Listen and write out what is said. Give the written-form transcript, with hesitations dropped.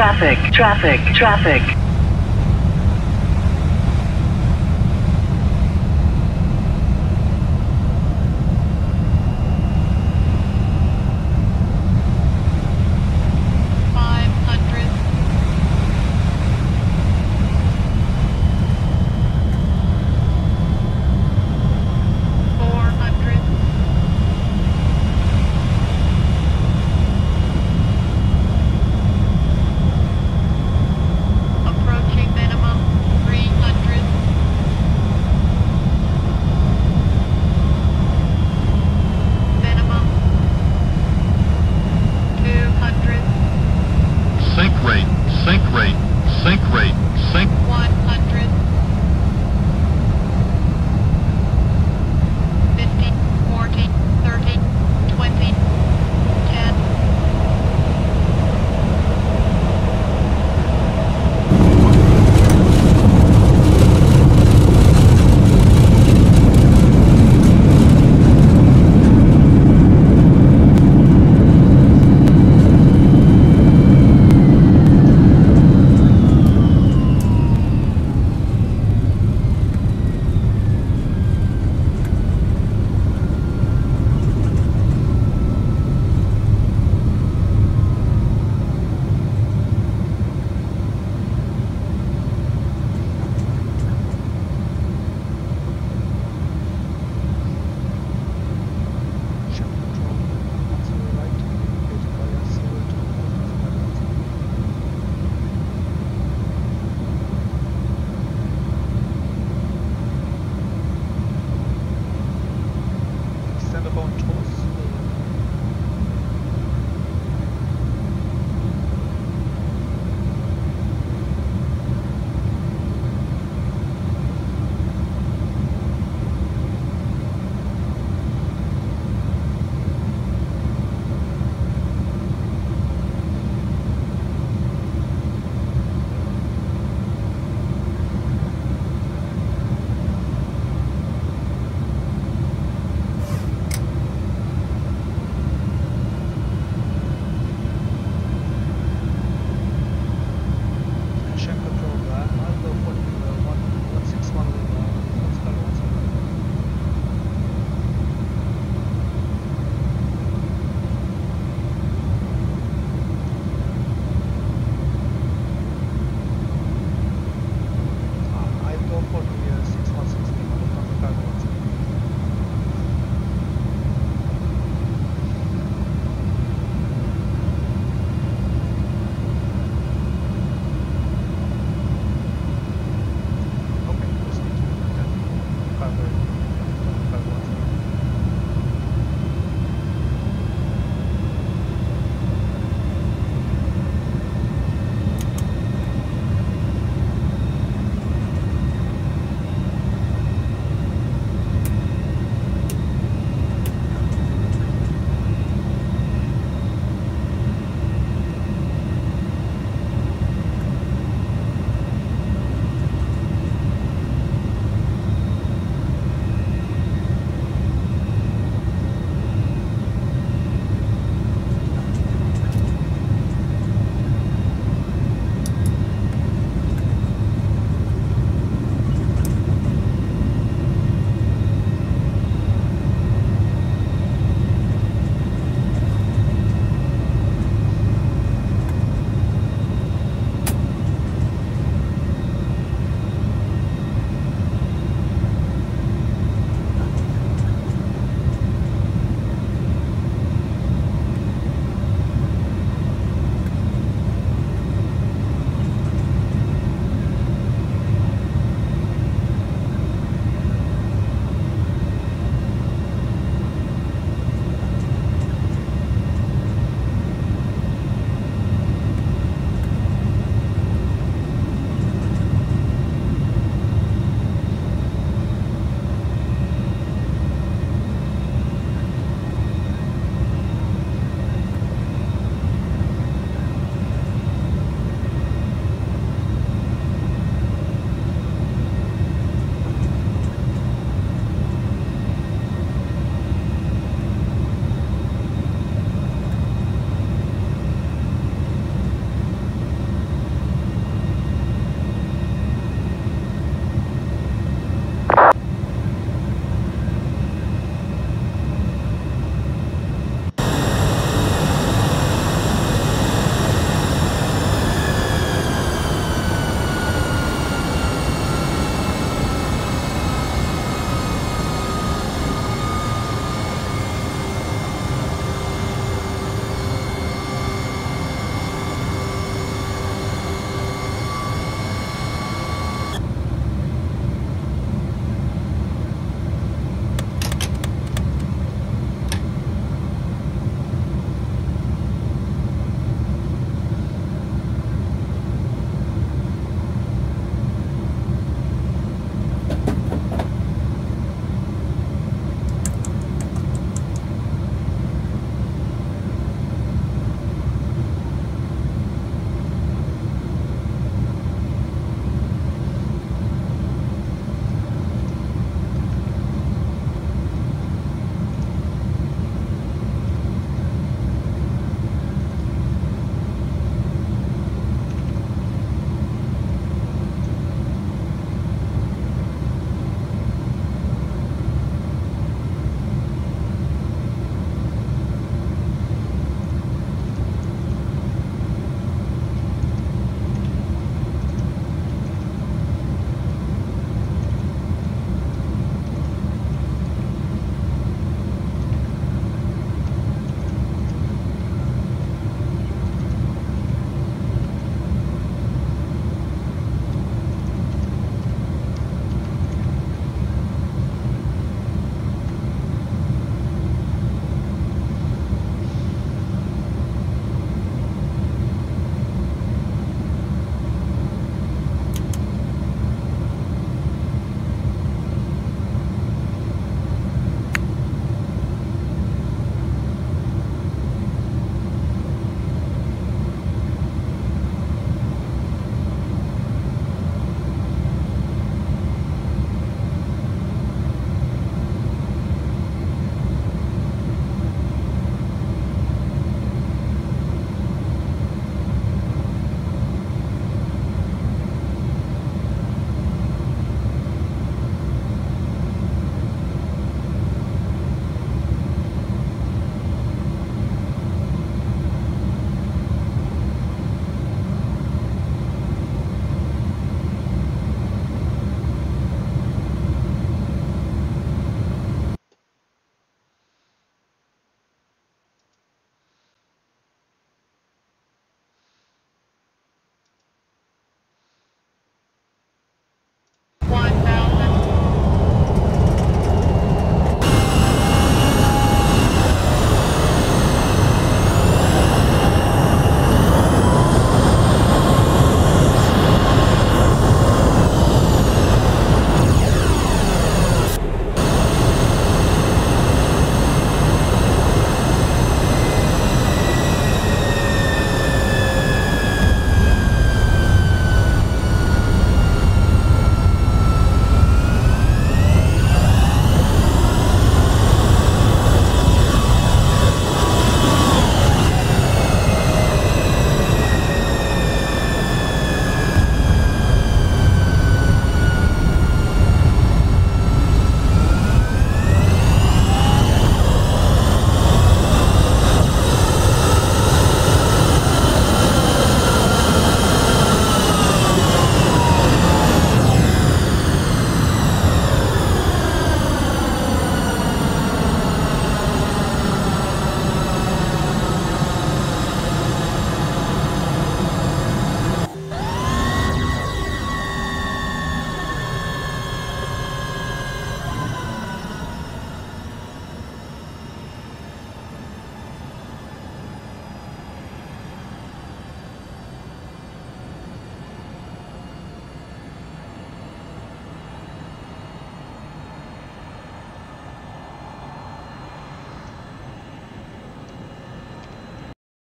Traffic.